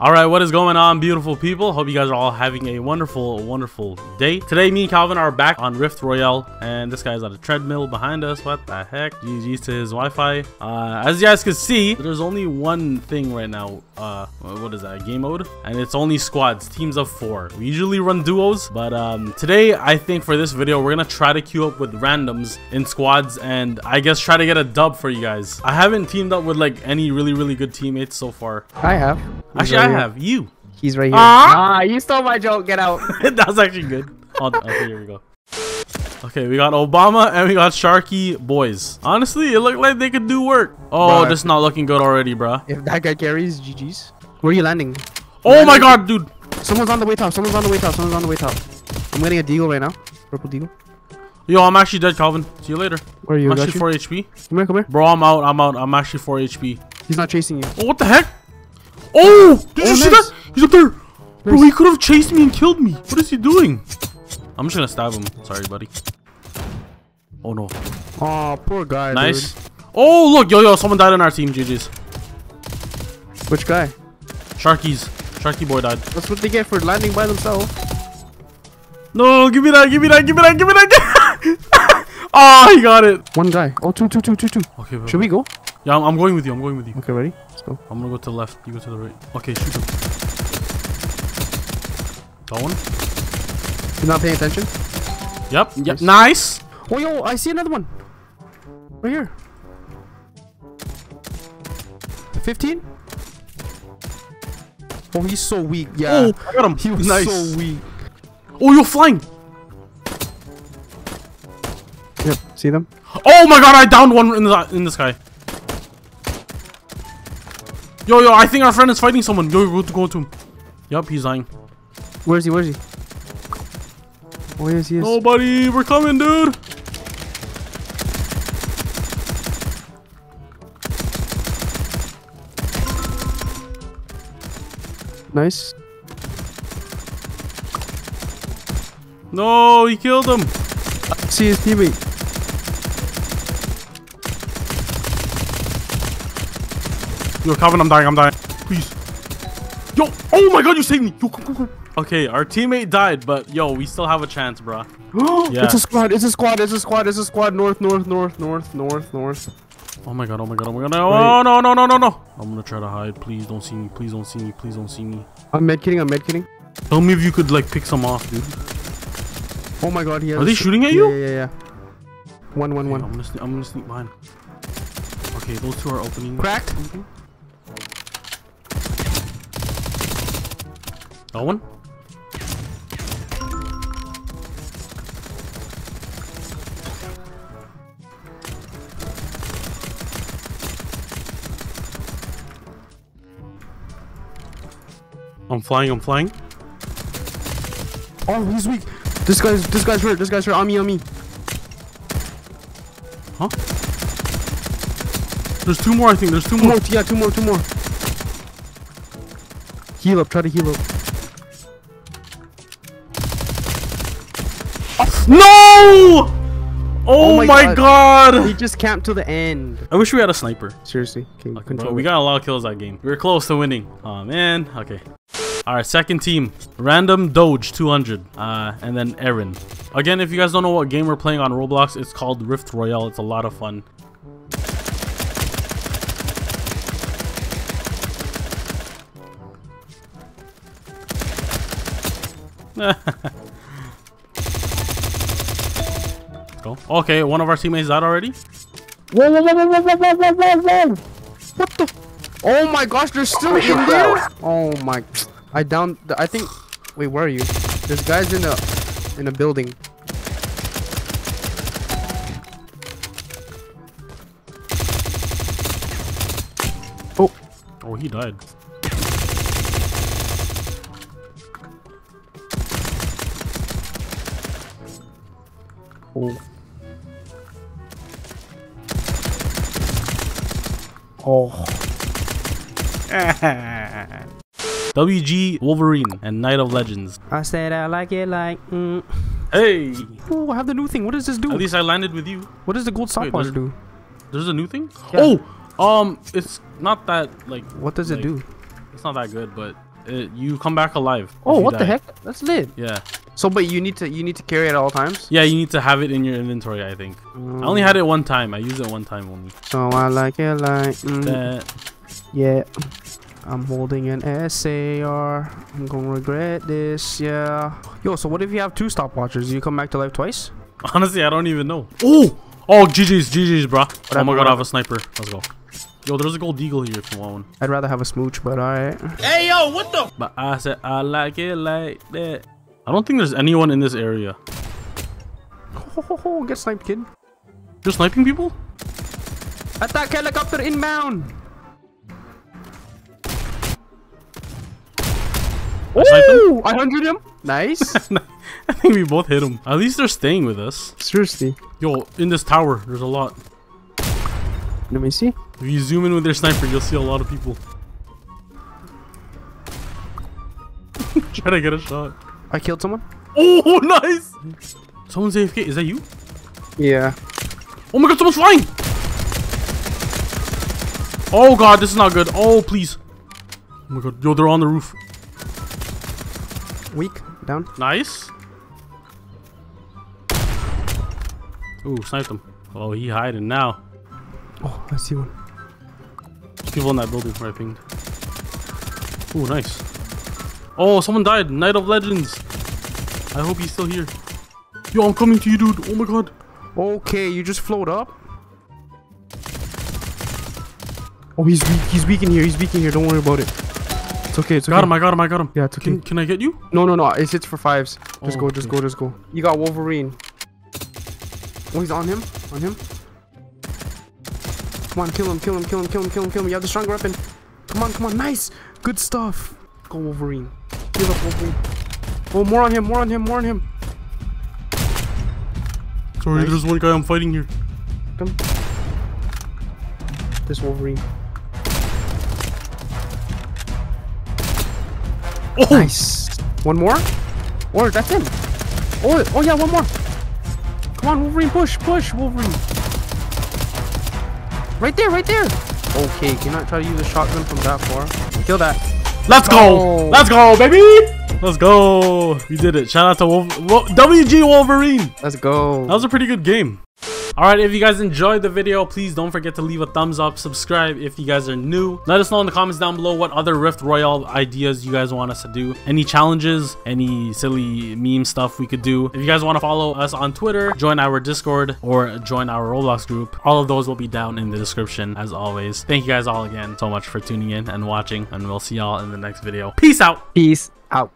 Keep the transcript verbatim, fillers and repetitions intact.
All right, what is going on, beautiful people? Hope you guys are all having a wonderful, wonderful day. Today, me and Calvin are back on Rift Royale, and this guy's on a treadmill behind us. What the heck? G G's to his Wi-Fi. Uh, as you guys can see, there's only one thing right now. Uh, what is that? Game mode? And it's only squads, teams of four. We usually run duos, but um, today, I think for this video, we're gonna try to queue up with randoms in squads, and I guess try to get a dub for you guys. I haven't teamed up with like any really, really good teammates so far. I have. Actually, I I have you. He's right here. Ah, you stole my joke. Get out. That's actually good. I'll, okay, here we go. Okay, we got Obama and we got Sharky boys. Honestly, it looked like they could do work. Oh, bruh. This not looking good already, bruh. If that guy carries, G G's. Where are you landing? Oh landing. My god, dude. Someone's on the way top. Someone's on the way top. Someone's on the way top. I'm getting a deagle right now. Purple deagle. Yo, I'm actually dead, Calvin. See you later. Where are you? I'm actually you? four H P. Come here, come here. Bro, I'm out. I'm out. I'm actually four H P. He's not chasing you. Oh, what the heck? Oh! Did oh, you nice. See that? He's up there! Nice. Bro, he could have chased me and killed me. What is he doing? I'm just gonna stab him. Sorry, buddy. Oh, no. Aw, oh, poor guy, nice. Dude. Oh, look! Yo, yo, someone died on our team, G G's. Which guy? Sharky's. Sharky boy died. That's what they get for landing by themselves. No, give me that, give me that, give me that, give me that! Ah, oh, he got it! One guy. Oh, two, two, two, two, two. Okay, wait, should wait. we go? Yeah, I'm, I'm going with you. I'm going with you. Okay, ready? Let's go. I'm gonna go to the left. You go to the right. Okay, shoot him. That one. You're not paying attention? Yep. Yep. Nice. nice. Oh, yo, I see another one. Right here. fifteen? Oh, he's so weak. Yeah. Oh, I got him. He was nice. so weak. Oh, you're flying. Yep. See them? Oh my god, I downed one in the, in the sky. Yo, yo, I think our friend is fighting someone. Yo, go to, go to him. Yup, he's dying. Where is he? Where is he? Oh, yes, he is. Nobody, we're coming, dude. Nice. No, he killed him. I see his teammate. Yo, Calvin, I'm dying, I'm dying. Please. Yo, oh my god, you saved me. Yo, come, come, come. Okay, our teammate died, but yo, we still have a chance, bruh. Yeah. It's a squad, it's a squad, it's a squad, it's a squad. North, north, north, north, north, north. Oh my god, oh my god, oh my god. Oh, right. no, no, no, no, no. I'm gonna try to hide. Please don't see me, please don't see me, please don't see me. I'm medkitting, I'm medkitting. Tell me if you could, like, pick some off, dude. Oh my god, he has. Are they shooting at you? Yeah, yeah, yeah. One, one, okay, one. I'm gonna, sneak, I'm gonna sneak behind. Okay, those two are opening. Cracked. Okay. That one? I'm flying, I'm flying. Oh, he's weak. This guy's this guy's hurt, this guy's hurt. On me, on me. Huh? There's two more, I think. There's two more. Yeah, two more, two more. Heal up, try to heal up. No! Oh, oh my, my god. god! He just camped to the end. I wish we had a sniper. Seriously. Okay, okay, bro, we got a lot of kills that game. We were close to winning. Oh man. Okay. Alright, second team. Random Doge two hundred. Uh, and then Aaron. Again, if you guys don't know what game we're playing on Roblox, it's called Rift Royale. It's a lot of fun. Go. Okay, one of our teammates died already. Whoa, whoa, whoa, whoa, whoa, whoa, whoa, whoa, whoa. What the? Oh my gosh, they're still in there. Oh my. I downed. I think. Wait, where are you? This guy's in a in a building. Oh. Oh, he died. Oh. Oh. W G Wolverine and Knight of Legends. I said I like it like. Mm. Hey. Oh, I have the new thing. What does this do? At least I landed with you. What does the gold stopwatch do? There's a new thing. Yeah. Oh, um, it's not that like. What does like, it do? It's not that good, but it, you come back alive. Oh, what die. the heck? That's lit. Yeah. So, but you need to you need to carry it at all times. Yeah, you need to have it in your inventory. I think. Mm. I only had it one time. I used it one time only. So I like it like mm. that. Yeah. I'm holding an S A R. I'm gonna regret this. Yeah. Yo, so what if you have two stopwatches? Do you come back to life twice? Honestly, I don't even know. Oh. Oh, G G's, G G's, bro. Oh my god, I have a sniper. Let's go. Yo, there's a gold eagle here if you want one. I'd rather have a smooch, but alright. Hey, yo, what the? But I said I like it like that. I don't think there's anyone in this area. Ho, ho, ho, get sniped, kid. You're sniping people? Attack helicopter inbound. Woo! I one hundred him. Nice. I think we both hit him. At least they're staying with us. Seriously. Yo, in this tower, there's a lot. Let me see. If you zoom in with your sniper, you'll see a lot of people. Try to get a shot. I killed someone. Oh, nice. Someone's A F K. Is that you? Yeah. Oh my god, someone's flying. Oh god, this is not good. Oh, please. Oh my god. Yo, they're on the roof. Weak. Down. Nice. Ooh, sniped him. Oh, he hiding now. Oh, I see one. There's people in that building where I pinged. Ooh, nice. Oh, someone died. Knight of Legends. I hope he's still here. Yo, I'm coming to you, dude. Oh my god. Okay, you just float up. Oh, he's weak. He's weak in here. He's weak in here. Don't worry about it. Okay, it's okay. Got him, I got him, I got him. Yeah, it's okay. Can, can I get you? No, no, no. It's hits for fives. Just oh, go, just okay. go, just go. You got Wolverine. Oh, he's on him. On him. Come on, kill him, kill him, kill him, kill him, kill him, kill him. You have the strong weapon. Come on, come on. Nice. Good stuff. Go, Wolverine. Give up, Wolverine. Oh, more on him, more on him, more on him. Sorry, nice. There's one guy I'm fighting here. Come. This Wolverine. Oh. Nice. One more? Or that's him. Oh, oh yeah, one more. Come on, Wolverine, push, push, Wolverine. Right there, right there. Okay, cannot try to use a shotgun from that far. Kill that. Let's go. Oh. Let's go, baby. Let's go. We did it. Shout out to W G Wolverine. Let's go. That was a pretty good game. Alright, if you guys enjoyed the video, please don't forget to leave a thumbs up, subscribe if you guys are new. Let us know in the comments down below what other Rift Royale ideas you guys want us to do. Any challenges, any silly meme stuff we could do. If you guys want to follow us on Twitter, join our Discord, or join our Roblox group. All of those will be down in the description as always. Thank you guys all again so much for tuning in and watching, and we'll see y'all in the next video. Peace out! Peace out.